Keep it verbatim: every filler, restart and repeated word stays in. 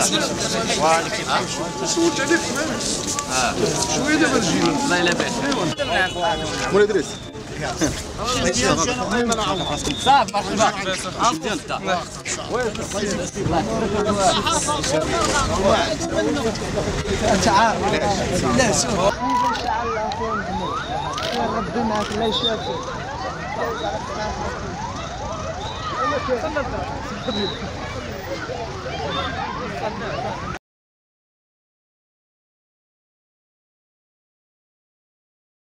سولت عليك شويه دابا نجيو الله يلا بال. مولاي ادريس صافي مرحبا ديال الدار لا شوف ان شاء الله ربي معاك الله يشافيك صلى الله عليه وسلم.